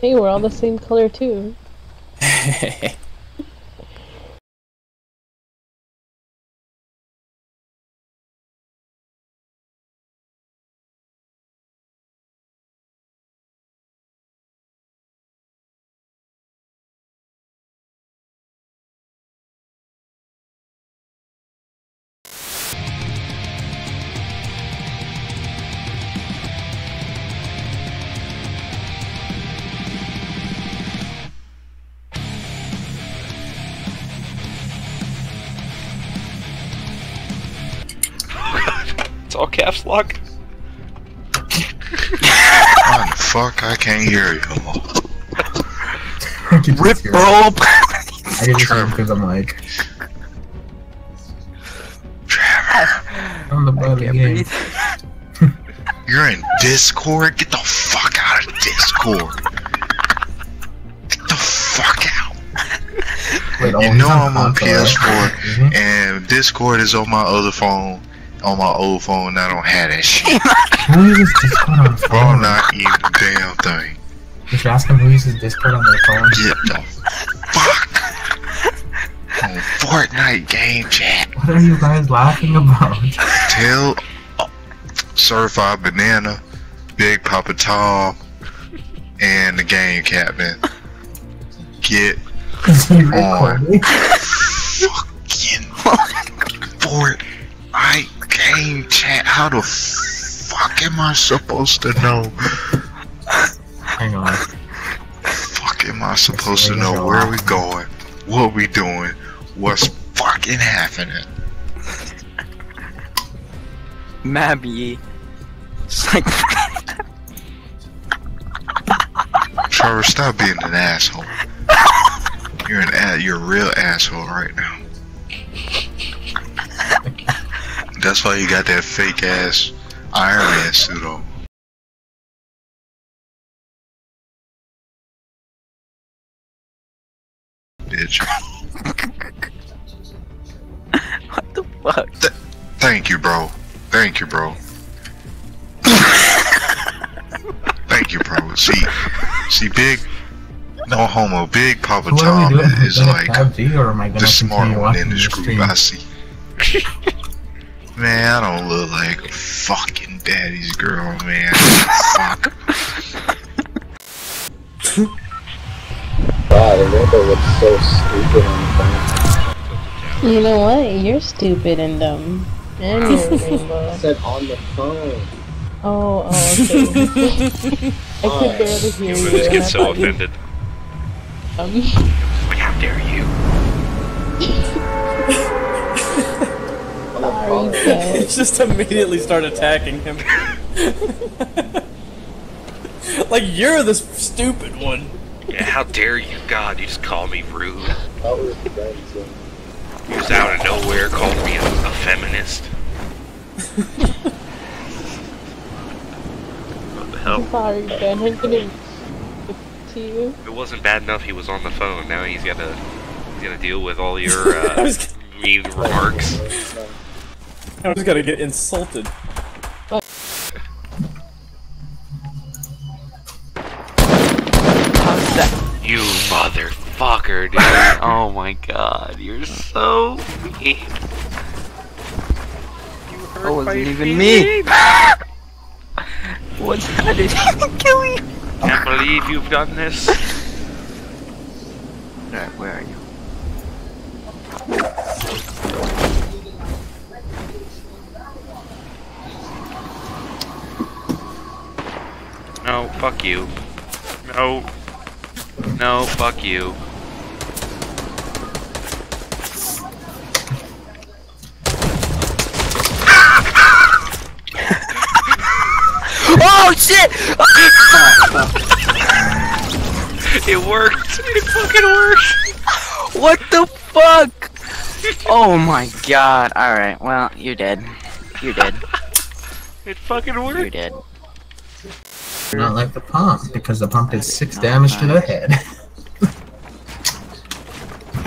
Hey, we're all the same color too. All caps lock. Oh, fuck, I can't hear you. Rip, bro. I didn't hear him because I'm like. Trevor. On the bloody game. You're in Discord. Get the fuck out of Discord. Get the fuck out. Wait, you know I'm on PS4, mm-hmm. and Discord is on my other phone. On my old phone, I don't have that shit. Who uses Discord on phone? Bro, not even the damn thing. Did you ask him who uses Discord on their phone? Yeah, the fuck? On Fortnite game chat. What are you guys laughing about? Tell Certified Banana, Big Papa Tom, and the Game Captain. Get on fucking Fortnite. Game chat, how the fuck am I supposed to know? Hang on. Fuck am I supposed to know where we going, what we doing, what's fucking happening? Mabby. It's like... Trevor, stop being an asshole. You're a real asshole right now. That's why you got that fake ass Iron Man suit on. Bitch. What the fuck? Thank you, bro. Thank you, bro. Thank you, bro. See, big. No homo. Big Papa Tom is like the smart one in this group. I see. Man, I don't look like a fucking daddy's girl, man. Fuck. God, Amanda looks so stupid and dumb. You know what? You're stupid and dumb. And I said on the phone. Oh, okay. I could barely hear you. You just get so offended. Like, how dare you? Just immediately start attacking him. Like, you're the stupid one. Yeah, how dare you, God, you just call me rude. You just out of nowhere called me a feminist. What the hell? I'm sorry, Ben, I'm gonna to you. It wasn't bad enough he was on the phone, now he's gotta deal with all your mean remarks. I'm just gonna get insulted. Oh. You motherfucker, dude. Oh my god, you're so mean. You hurt that wasn't even me. What? I didn't even kill you. Can't believe you've done this. Alright, where are you? No, fuck you. No. No, fuck you. Oh shit! It worked! It fucking worked! What the fuck? Oh my god. Alright, well, you're dead. You're dead. It fucking worked? You're dead. Not like the pump, because the pump did 6 damage to the head.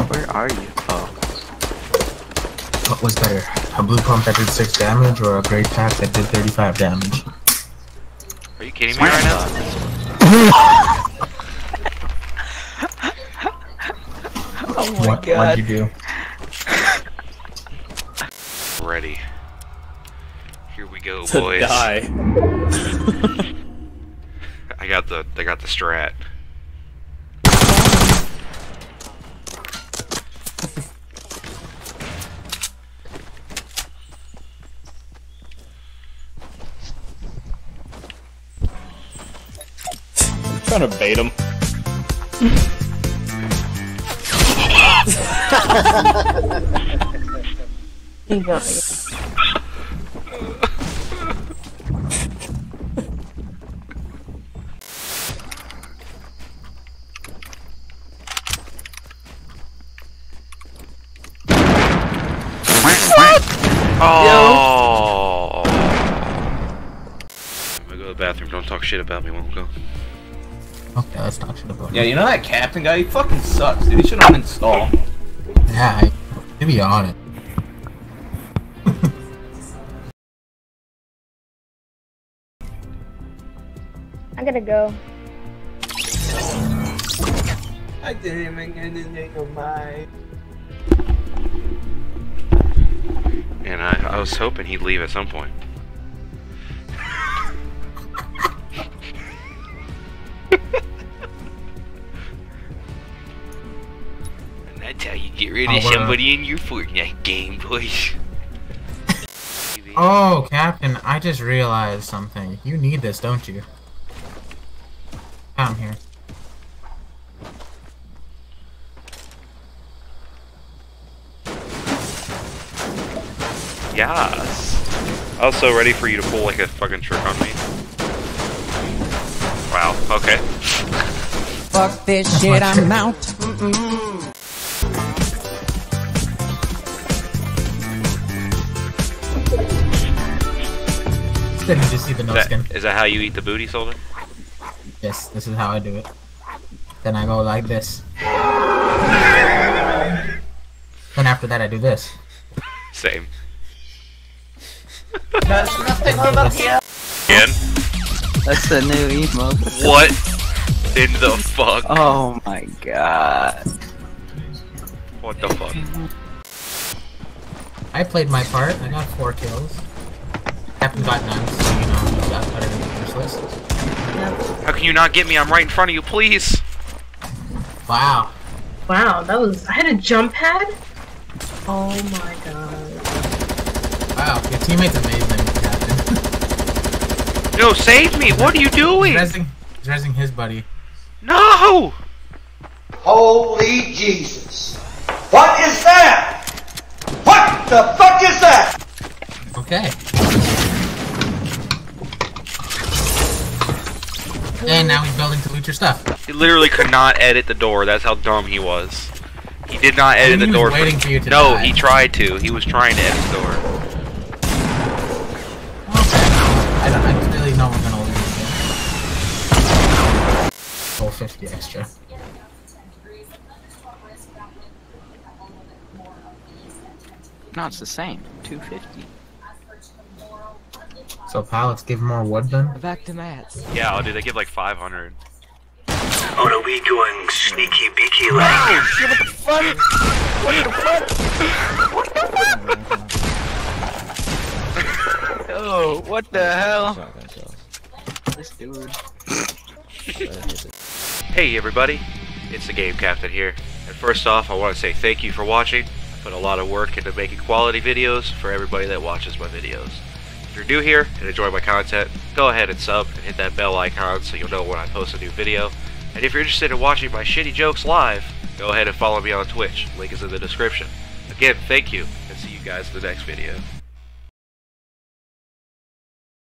Where are you? Oh. What was better? A blue pump that did 6 damage, or a gray pack that did 35 damage? Are you kidding me right now? Oh my God. What'd you do? Ready. Here we go, boys. Die. I got the strat. Trying to bait him. He got me. Oh. I'm gonna go to the bathroom. Don't talk shit about me when we go. Okay, let's talk shit about you know that captain guy? He fucking sucks, dude. He should have uninstalled. Yeah, maybe on it. I gotta go. I didn't even get to take a bite. And I was hoping he'd leave at some point. That's how you get rid of somebody in your Fortnite game, boys. Oh, Captain, I just realized something. You need this, don't you? I'm here. Yes. I was so ready for you to pull like a fucking trick on me. Wow, okay. Fuck this shit, I'm out. Mm-mm. You just eat the milk skin. Is that how you eat the booty, soldier? Yes, this is how I do it. Then I go like this. Then after that I do this. Same. That's nothing over here. Again? That's the new emote. What in the fuck? Oh my God. What the fuck? I played my part, I got 4 kills. Captain got none, so you know that's better than this list. How can you not get me? I'm right in front of you, please. Wow. Wow, that was. I had a jump pad. Oh my God. Wow, your teammate's amazing, Captain. No, save me! What are you doing? He's resing his buddy. No! Holy Jesus! What is that? What the fuck is that? Okay. And now he's building to loot your stuff. He literally could not edit the door. That's how dumb he was. He did not edit the door. No, he tried to. He was trying to edit the door. Okay. I really know we're gonna lose. Whole 50 extra. No, it's the same. 250. So pilots give more wood then? Back to mats. Yeah, I'll do. They give like 500. What are we doing, sneaky beaky like? Oh, shit, what the fuck? What the fuck? What the fuck? Oh, what the hell? This dude. Hey everybody, it's the Game Captain here. And first off, I want to say thank you for watching. I put a lot of work into making quality videos for everybody that watches my videos. If you're new here and enjoy my content, go ahead and sub and hit that bell icon so you'll know when I post a new video. And if you're interested in watching my shitty jokes live, go ahead and follow me on Twitch. Link is in the description. Again, thank you, and see you guys in the next video.